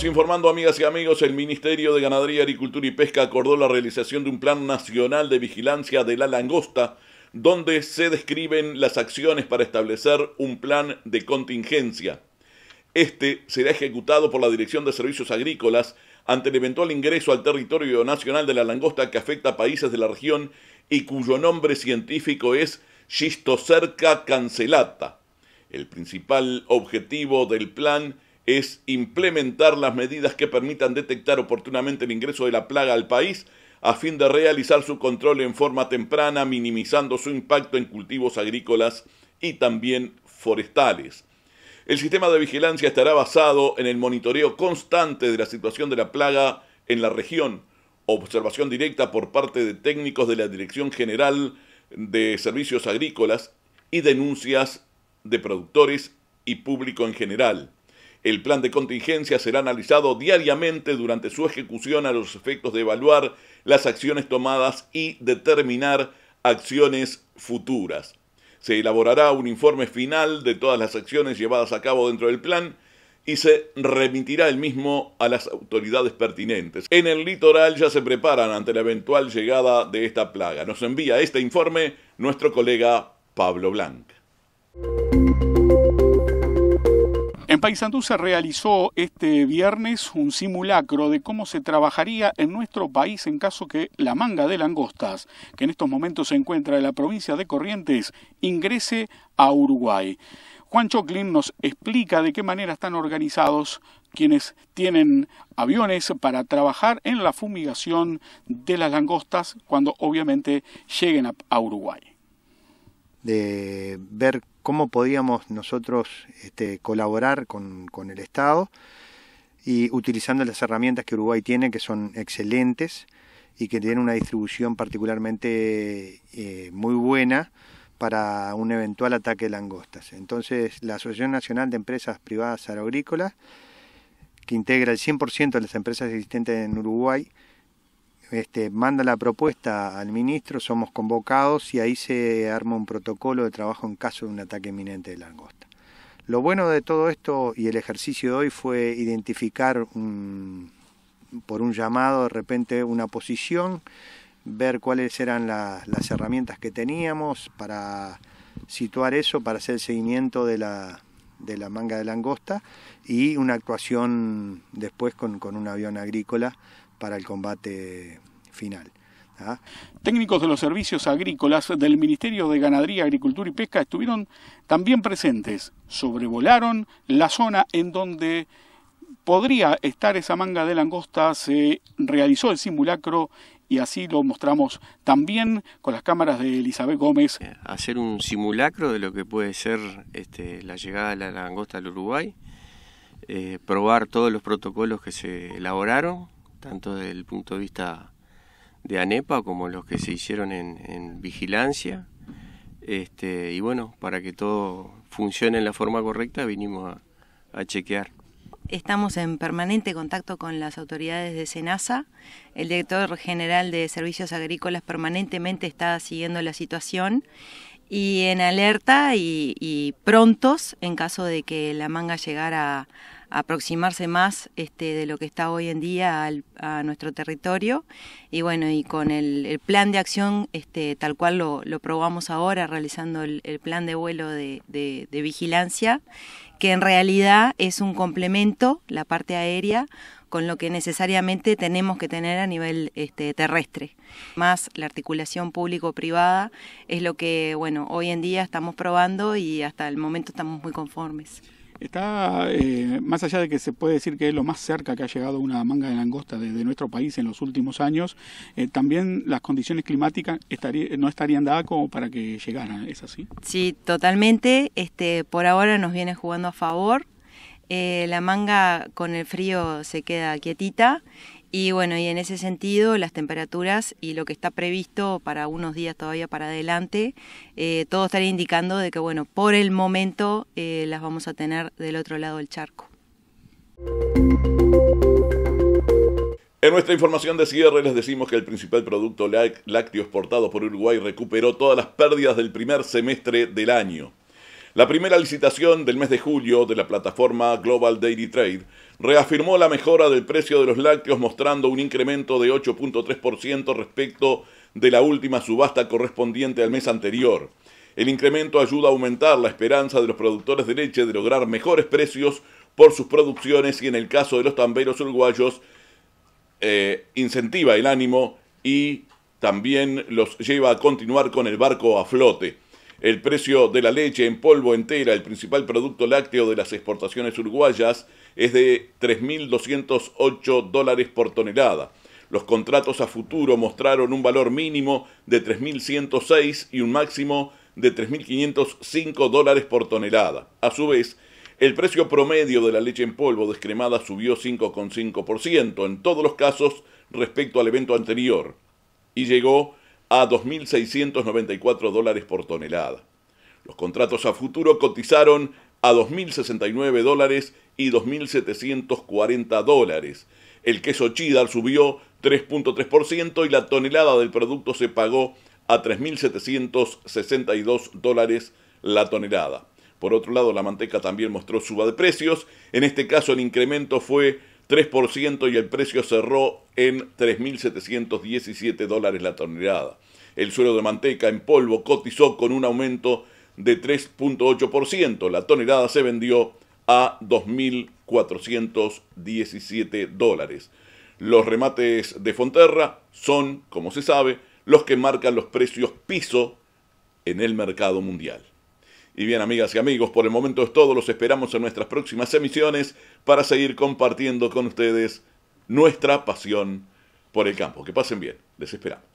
Seguimos informando, amigas y amigos. El Ministerio de Ganadería, Agricultura y Pesca acordó la realización de un Plan Nacional de Vigilancia de la Langosta, donde se describen las acciones para establecer un plan de contingencia. Este será ejecutado por la Dirección de Servicios Agrícolas ante el eventual ingreso al territorio nacional de la langosta que afecta a países de la región y cuyo nombre científico es Schistocerca cancellata. El principal objetivo del plan es implementar las medidas que permitan detectar oportunamente el ingreso de la plaga al país a fin de realizar su control en forma temprana, minimizando su impacto en cultivos agrícolas y también forestales. El sistema de vigilancia estará basado en el monitoreo constante de la situación de la plaga en la región, observación directa por parte de técnicos de la Dirección General de Servicios Agrícolas y denuncias de productores y público en general. El plan de contingencia será analizado diariamente durante su ejecución a los efectos de evaluar las acciones tomadas y determinar acciones futuras. Se elaborará un informe final de todas las acciones llevadas a cabo dentro del plan y se remitirá el mismo a las autoridades pertinentes. En el litoral ya se preparan ante la eventual llegada de esta plaga. Nos envía este informe nuestro colega Pablo Blanco. En Paysandú se realizó este viernes un simulacro de cómo se trabajaría en nuestro país en caso que la manga de langostas, que en estos momentos se encuentra en la provincia de Corrientes, ingrese a Uruguay. Juan Choclin nos explica de qué manera están organizados quienes tienen aviones para trabajar en la fumigación de las langostas cuando obviamente lleguen a Uruguay. De ver cómo podíamos nosotros colaborar con el Estado y utilizando las herramientas que Uruguay tiene, que son excelentes y que tienen una distribución particularmente muy buena para un eventual ataque de langostas. Entonces, la Asociación Nacional de Empresas Privadas Agroagrícolas, que integra el 100% de las empresas existentes en Uruguay, manda la propuesta al ministro, somos convocados y ahí se arma un protocolo de trabajo en caso de un ataque inminente de langosta. Lo bueno de todo esto y el ejercicio de hoy fue identificar por un llamado de repente una posición, ver cuáles eran las herramientas que teníamos para situar eso, para hacer el seguimiento de la manga de langosta y una actuación después con un avión agrícola para el combate final. ¿Ah? Técnicos de los servicios agrícolas del Ministerio de Ganadería, Agricultura y Pesca estuvieron también presentes, sobrevolaron la zona en donde podría estar esa manga de langosta, se realizó el simulacro y así lo mostramos también con las cámaras de Elizabeth Gómez. Hacer un simulacro de lo que puede ser la llegada de la langosta al Uruguay, probar todos los protocolos que se elaboraron, tanto desde el punto de vista de ANEPA como los que se hicieron en vigilancia. Y bueno, para que todo funcione en la forma correcta, vinimos a chequear. Estamos en permanente contacto con las autoridades de SENASA. El director general de Servicios Agrícolas permanentemente está siguiendo la situación y en alerta y prontos en caso de que la manga llegara aproximarse más de lo que está hoy en día a nuestro territorio y bueno, y con el plan de acción tal cual lo probamos ahora realizando el plan de vuelo de vigilancia, que en realidad es un complemento, la parte aérea, con lo que necesariamente tenemos que tener a nivel terrestre. Más la articulación público-privada es lo que bueno, hoy en día estamos probando y hasta el momento estamos muy conformes. Está, más allá de que se puede decir que es lo más cerca que ha llegado una manga de langosta desde nuestro país en los últimos años, también las condiciones climáticas no estarían dadas como para que llegaran, ¿es así? Sí, totalmente. Por ahora nos viene jugando a favor. La manga con el frío se queda quietita y bueno, y en ese sentido las temperaturas y lo que está previsto para unos días todavía para adelante, todo estaría indicando de que bueno, por el momento las vamos a tener del otro lado del charco. En nuestra información de cierre les decimos que el principal producto lácteo exportado por Uruguay recuperó todas las pérdidas del primer semestre del año. La primera licitación del mes de julio de la plataforma Global Daily Trade reafirmó la mejora del precio de los lácteos, mostrando un incremento de 8.3% respecto de la última subasta correspondiente al mes anterior. El incremento ayuda a aumentar la esperanza de los productores de leche de lograr mejores precios por sus producciones y, en el caso de los tamberos uruguayos, incentiva el ánimo y también los lleva a continuar con el barco a flote. El precio de la leche en polvo entera, el principal producto lácteo de las exportaciones uruguayas, es de $3.208 por tonelada. Los contratos a futuro mostraron un valor mínimo de $3.106 y un máximo de $3.505 por tonelada. A su vez, el precio promedio de la leche en polvo descremada subió 5,5% en todos los casos respecto al evento anterior y llegó a $2.694 por tonelada. Los contratos a futuro cotizaron a $2.069 y $2.740. El queso cheddar subió 3.3% y la tonelada del producto se pagó a $3.762 la tonelada. Por otro lado, la manteca también mostró suba de precios. En este caso, el incremento fue 3% y el precio cerró en $3.717 la tonelada. El suero de manteca en polvo cotizó con un aumento de 3.8%. La tonelada se vendió a $2.417. Los remates de Fonterra son, como se sabe, los que marcan los precios piso en el mercado mundial. Y bien, amigas y amigos, por el momento es todo. Los esperamos en nuestras próximas emisiones para seguir compartiendo con ustedes nuestra pasión por el campo. Que pasen bien. Les esperamos.